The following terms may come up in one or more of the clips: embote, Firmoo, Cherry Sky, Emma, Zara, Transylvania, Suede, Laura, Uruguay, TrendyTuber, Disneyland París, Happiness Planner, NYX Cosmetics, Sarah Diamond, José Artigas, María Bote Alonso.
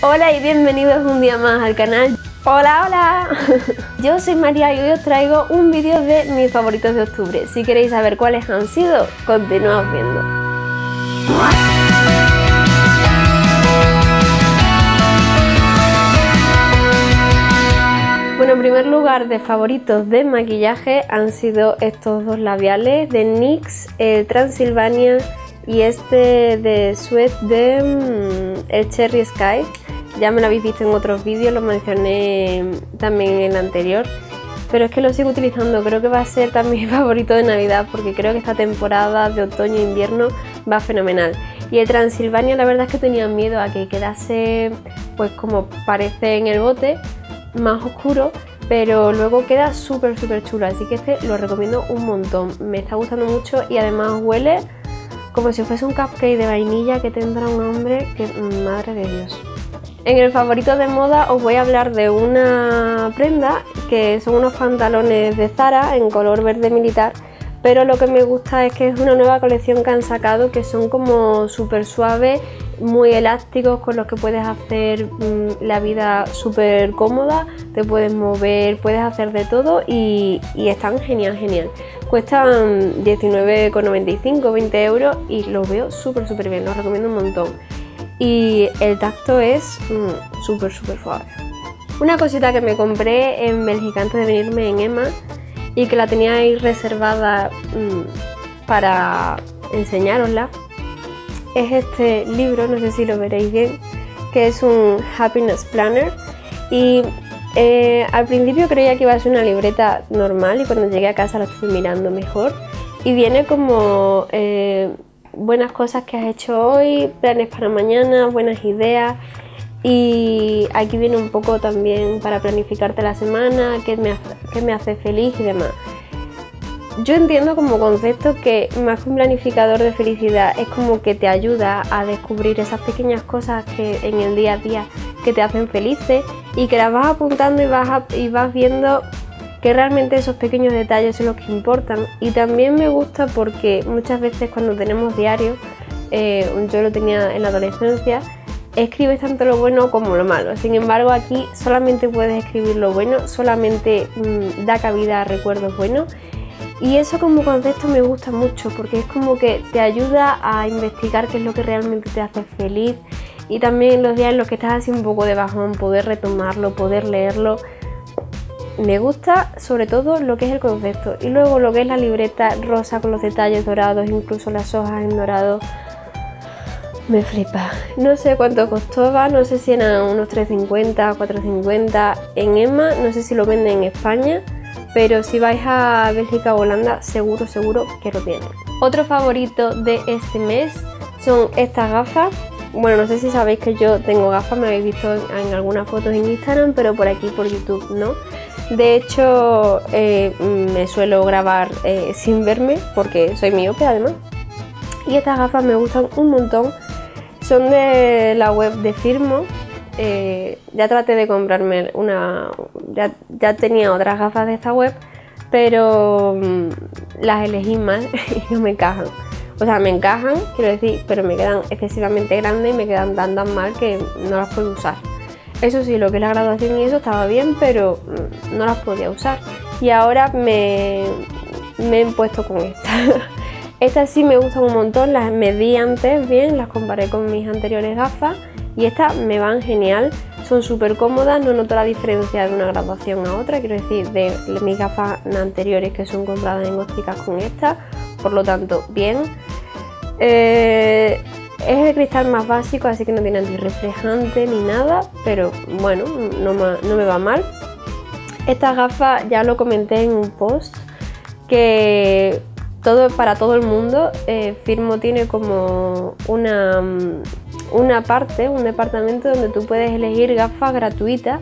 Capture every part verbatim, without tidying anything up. Hola y bienvenidos un día más al canal. Hola, hola. Yo soy María y hoy os traigo un vídeo de mis favoritos de octubre. Si queréis saber cuáles han sido, continuad viendo. Bueno, en primer lugar de favoritos de maquillaje han sido estos dos labiales de NYX, el Transylvania y este de Suede de mmm, el Cherry Sky. Ya me lo habéis visto en otros vídeos, lo mencioné también en el anterior, pero es que lo sigo utilizando. Creo que va a ser también mi favorito de Navidad porque creo que esta temporada de otoño e invierno va fenomenal. Y el Transylvania la verdad es que tenía miedo a que quedase pues como parece en el bote, más oscuro, pero luego queda súper súper chulo, así que este lo recomiendo un montón. Me está gustando mucho y además huele como si fuese un cupcake de vainilla que tendrá un nombre que madre de Dios. En el favorito de moda os voy a hablar de una prenda que son unos pantalones de Zara en color verde militar, pero lo que me gusta es que es una nueva colección que han sacado, que son como súper suaves, muy elásticos, con los que puedes hacer mmm, la vida súper cómoda, te puedes mover, puedes hacer de todo y, y están genial, genial. Cuestan diecinueve con noventa y cinco, veinte euros y los veo súper, súper bien, los recomiendo un montón. Y el tacto es mmm, súper, súper suave. Una cosita que me compré en Bélgica antes de venirme en Emma y que la tenía ahí reservada mmm, para enseñárosla es este libro, no sé si lo veréis bien, que es un Happiness Planner. Y eh, al principio creía que iba a ser una libreta normal y cuando llegué a casa la estuve mirando mejor y viene como eh, buenas cosas que has hecho hoy, planes para mañana, buenas ideas. Y aquí viene un poco también para planificarte la semana, qué me hace, qué me hace feliz y demás. Yo entiendo como concepto que más que un planificador de felicidad es como que te ayuda a descubrir esas pequeñas cosas que en el día a día que te hacen felices y que las vas apuntando y vas, a, y vas viendo que realmente esos pequeños detalles son los que importan. Y también me gusta porque muchas veces cuando tenemos diario, eh, yo lo tenía en la adolescencia, escribes tanto lo bueno como lo malo. Sin embargo, aquí solamente puedes escribir lo bueno, solamente mmm, da cabida a recuerdos buenos. Y eso como concepto me gusta mucho porque es como que te ayuda a investigar qué es lo que realmente te hace feliz y también los días en los que estás así un poco de bajón, poder retomarlo, poder leerlo. Me gusta sobre todo lo que es el concepto y luego lo que es la libreta rosa con los detalles dorados, incluso las hojas en dorado. Me flipa. No sé cuánto costaba, no sé si eran unos tres cincuenta, cuatro cincuenta en Emma, no sé si lo venden en España. Pero si vais a Bélgica o Holanda, seguro, seguro que lo tienen. Otro favorito de este mes son estas gafas. Bueno, no sé si sabéis que yo tengo gafas, me habéis visto en algunas fotos en Instagram, pero por aquí, por YouTube, no. De hecho, eh, me suelo grabar eh, sin verme, porque soy miope además. Y estas gafas me gustan un montón. Son de la web de Firmoo. Eh, ya traté de comprarme una, ya, ya tenía otras gafas de esta web, pero mmm, las elegí mal y no me encajan. O sea, me encajan, quiero decir, pero me quedan excesivamente grandes y me quedan tan tan mal que no las puedo usar. Eso sí, lo que es la graduación y eso estaba bien, pero mmm, no las podía usar. Y ahora me, me he puesto con esta. Estas sí me gustan un montón, las medí antes bien, las comparé con mis anteriores gafas. Y estas me van genial, son súper cómodas, no noto la diferencia de una graduación a otra, quiero decir, de mis gafas anteriores que son compradas en ópticas con estas, por lo tanto, bien. Eh, es el cristal más básico, así que no tiene antirreflejante ni nada, pero bueno, no me, no me va mal. Estas gafas ya lo comenté en un post, que todo para todo el mundo, eh, Firmoo tiene como una... una parte, un departamento donde tú puedes elegir gafas gratuitas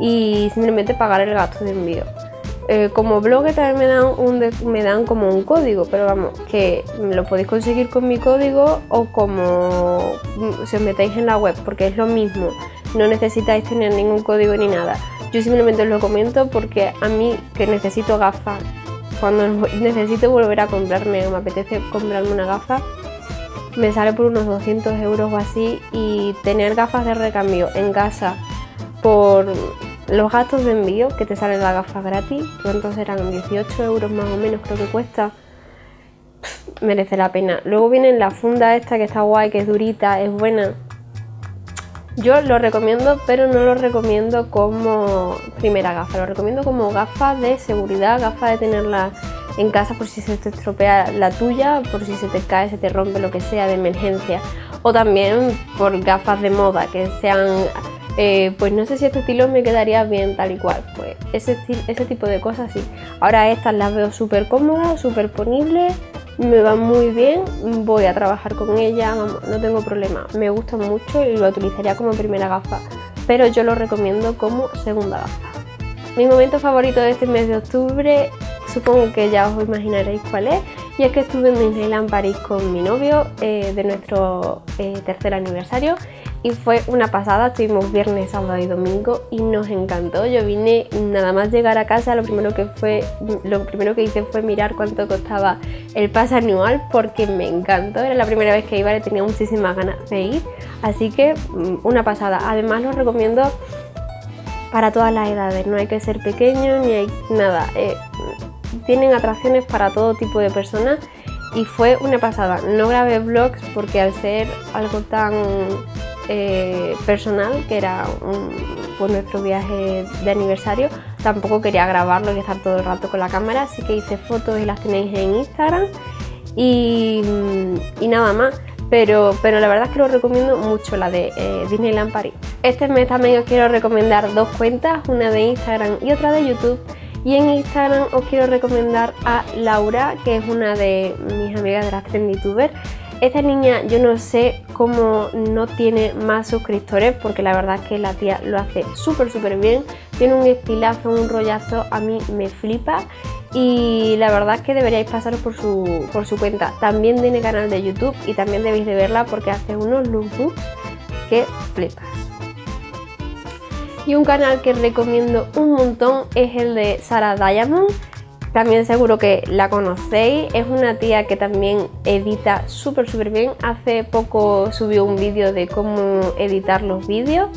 y simplemente pagar el gasto de envío. Eh, como blogger también me dan, un me dan como un código, pero vamos, que lo podéis conseguir con mi código o como si os metéis en la web, porque es lo mismo, no necesitáis tener ningún código ni nada. Yo simplemente os lo comento porque a mí que necesito gafas, cuando necesito volver a comprarme, me apetece comprarme una gafa, me sale por unos doscientos euros o así, y tener gafas de recambio en casa por los gastos de envío, que te salen las gafas gratis, ¿cuántos eran? dieciocho euros más o menos creo que cuesta. Pff, merece la pena. Luego viene la funda esta que está guay, que es durita, es buena. Yo lo recomiendo, pero no lo recomiendo como primera gafa, lo recomiendo como gafa de seguridad, gafa de tenerla en casa por si se te estropea la tuya, por si se te cae, se te rompe, lo que sea, de emergencia. O también por gafas de moda, que sean, eh, pues no sé si este estilo me quedaría bien tal y cual, pues ese, ese tipo de cosas sí. Ahora estas las veo súper cómodas, súper ponibles, me van muy bien, voy a trabajar con ellas, no tengo problema, me gustan mucho y lo utilizaría como primera gafa, pero yo lo recomiendo como segunda gafa. Mi momento favorito de este mes de octubre, supongo que ya os imaginaréis cuál es, y es que estuve en Disneyland París con mi novio eh, de nuestro eh, tercer aniversario, y fue una pasada. Estuvimos viernes, sábado y domingo y nos encantó. Yo vine, nada más llegar a casa, lo primero que fue, lo primero que hice fue mirar cuánto costaba el pase anual, porque me encantó, era la primera vez que iba, le tenía muchísimas ganas de ir, así que una pasada. Además lo recomiendo para todas las edades, no hay que ser pequeño ni hay nada, eh, tienen atracciones para todo tipo de personas y fue una pasada. No grabé vlogs porque al ser algo tan eh, personal, que era un, pues nuestro viaje de aniversario, tampoco quería grabarlo y estar todo el rato con la cámara, así que hice fotos y las tenéis en Instagram y, y nada más. Pero, pero la verdad es que lo recomiendo mucho, la de eh, Disneyland París. Este mes también os quiero recomendar dos cuentas, una de Instagram y otra de YouTube. Y en Instagram os quiero recomendar a Laura, que es una de mis amigas de las TrendyTuber. Esta niña yo no sé cómo no tiene más suscriptores, porque la verdad es que la tía lo hace súper súper bien. Tiene un estilazo, un rollazo, a mí me flipa. Y la verdad es que deberíais pasaros por su, por su cuenta. También tiene canal de YouTube y también debéis de verla porque hace unos lookbooks que flipas. Y un canal que recomiendo un montón es el de Sarah Diamond, también seguro que la conocéis, es una tía que también edita súper súper bien. Hace poco subió un vídeo de cómo editar los vídeos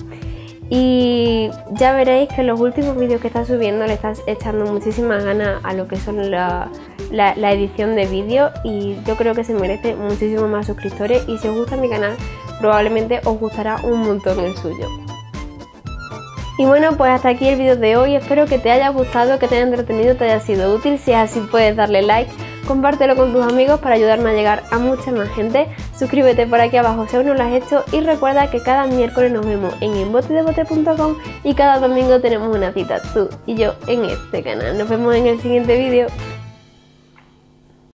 y ya veréis que los últimos vídeos que está subiendo le estás echando muchísimas ganas a lo que son la, la, la edición de vídeo, y yo creo que se merece muchísimo más suscriptores, y si os gusta mi canal probablemente os gustará un montón el suyo. Y bueno, pues hasta aquí el vídeo de hoy, espero que te haya gustado, que te haya entretenido, te haya sido útil. Si es así puedes darle like, compártelo con tus amigos para ayudarme a llegar a mucha más gente, suscríbete por aquí abajo si aún no lo has hecho y recuerda que cada miércoles nos vemos en embote de bote punto com y cada domingo tenemos una cita, tú y yo, en este canal. Nos vemos en el siguiente vídeo.